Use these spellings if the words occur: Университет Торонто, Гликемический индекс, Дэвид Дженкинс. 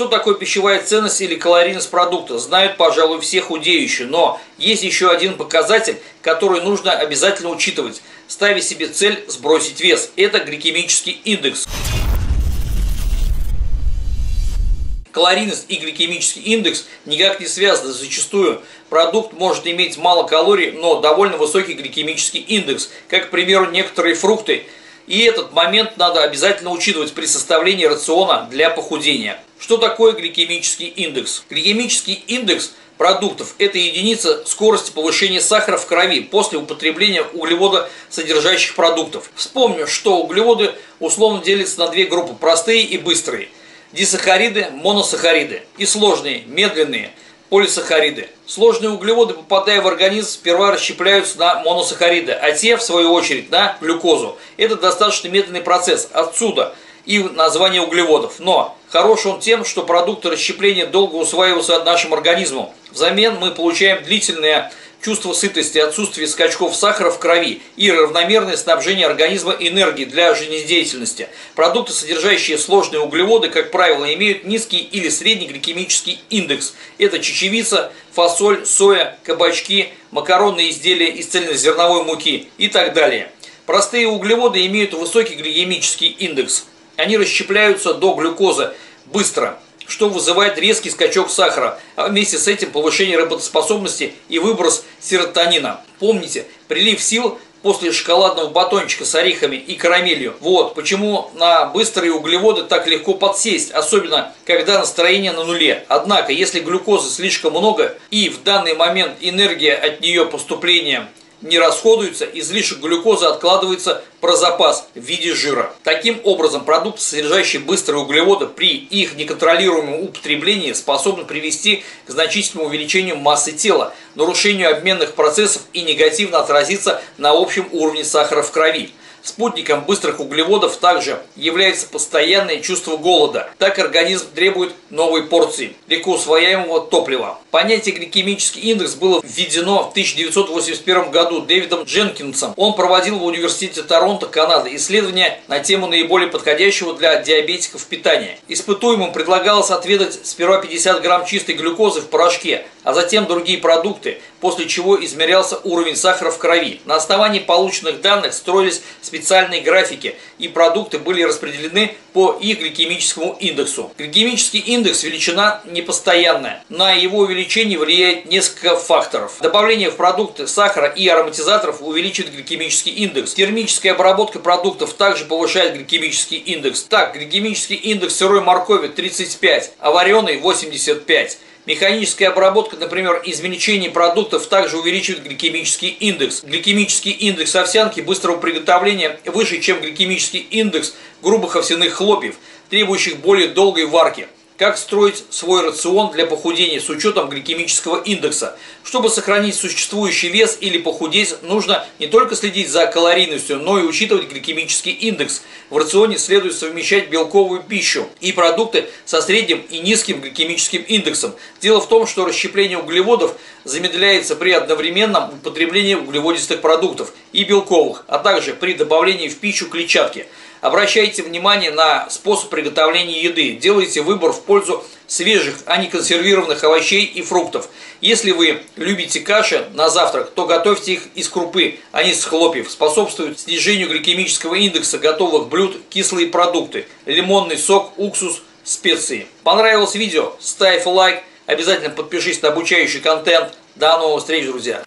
Что такое пищевая ценность или калорийность продукта, знают, пожалуй, все худеющие, но есть еще один показатель, который нужно обязательно учитывать, ставя себе цель сбросить вес. Это гликемический индекс. Калорийность и гликемический индекс никак не связаны. Зачастую продукт может иметь мало калорий, но довольно высокий гликемический индекс, как, к примеру, некоторые фрукты. И этот момент надо обязательно учитывать при составлении рациона для похудения. Что такое гликемический индекс? Гликемический индекс продуктов – это единица скорости повышения сахара в крови после употребления углеводосодержащих продуктов. Вспомню, что углеводы условно делятся на две группы – простые и быстрые. Дисахариды, моносахариды и сложные, медленные, полисахариды. Сложные углеводы, попадая в организм, сперва расщепляются на моносахариды, а те, в свою очередь, на глюкозу. Это достаточно медленный процесс, отсюда и название углеводов. Но хорош он тем, что продукты расщепления долго усваиваются нашим организмом. Взамен мы получаем длительное чувство сытости, отсутствие скачков сахара в крови и равномерное снабжение организма энергии для жизнедеятельности. Продукты, содержащие сложные углеводы, как правило, имеют низкий или средний гликемический индекс. Это чечевица, фасоль, соя, кабачки, макаронные изделия из цельнозерновой муки и так далее. Простые углеводы имеют высокий гликемический индекс. Они расщепляются до глюкозы быстро, что вызывает резкий скачок сахара, а вместе с этим повышение работоспособности и выброс серотонина. Помните, прилив сил после шоколадного батончика с орехами и карамелью. Вот почему на быстрые углеводы так легко подсесть, особенно когда настроение на нуле. Однако, если глюкозы слишком много и в данный момент энергия от нее поступления не расходуется, излишек глюкозы откладывается про запас в виде жира. Таким образом, продукты, содержащие быстрые углеводы, при их неконтролируемом употреблении способны привести к значительному увеличению массы тела, нарушению обменных процессов и негативно отразиться на общем уровне сахара в крови. Спутником быстрых углеводов также является постоянное чувство голода. Так организм требует новой порции легкоусвояемого топлива. Понятие гликемический индекс было введено в 1981 году Дэвидом Дженкинсом. Он проводил в Университете Торонто, Канада, исследования на тему наиболее подходящего для диабетиков питания. Испытуемым предлагалось отведать сперва 50 грамм чистой глюкозы в порошке, а затем другие продукты, после чего измерялся уровень сахара в крови. На основании полученных данных строились специальные графики, и продукты были распределены по их гликемическому индексу. Гликемический индекс – величина непостоянная. На его увеличение влияет несколько факторов. Добавление в продукты сахара и ароматизаторов увеличит гликемический индекс. Термическая обработка продуктов также повышает гликемический индекс. Так, гликемический индекс сырой моркови 35, а вареной 85. Механическая обработка, например, измельчение продуктов, также увеличивает гликемический индекс. Гликемический индекс овсянки быстрого приготовления выше, чем гликемический индекс грубых овсяных хлопьев, требующих более долгой варки. Как строить свой рацион для похудения с учетом гликемического индекса? Чтобы сохранить существующий вес или похудеть, нужно не только следить за калорийностью, но и учитывать гликемический индекс. В рационе следует совмещать белковую пищу и продукты со средним и низким гликемическим индексом. Дело в том, что расщепление углеводов замедляется при одновременном употреблении углеводистых продуктов и белковых, а также при добавлении в пищу клетчатки. Обращайте внимание на способ приготовления еды. Делайте выбор в пользу свежих, а не консервированных овощей и фруктов. Если вы любите каши на завтрак, то готовьте их из крупы, а не из хлопьев. Способствуют снижению гликемического индекса готовых блюд кислые продукты, лимонный сок, уксус, специи. Понравилось видео? Ставь лайк, обязательно подпишись на обучающий контент. До новых встреч, друзья!